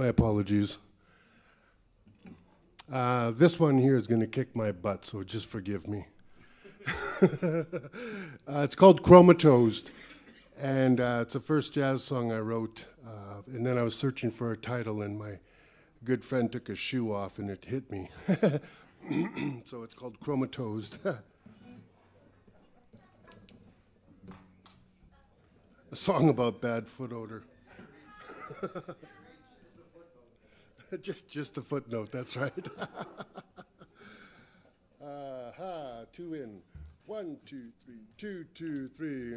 My apologies. This one here is going to kick my butt, so just forgive me. It's called Chromatosed, and it's the first jazz song I wrote. And then I was searching for a title, and my good friend took a shoe off, and it hit me. So it's called Chromatosed. A song about bad foot odor. Just a footnote, that's right. Two in. One, two, three, two, two, three.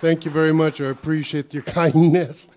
Thank you very much. I appreciate your kindness.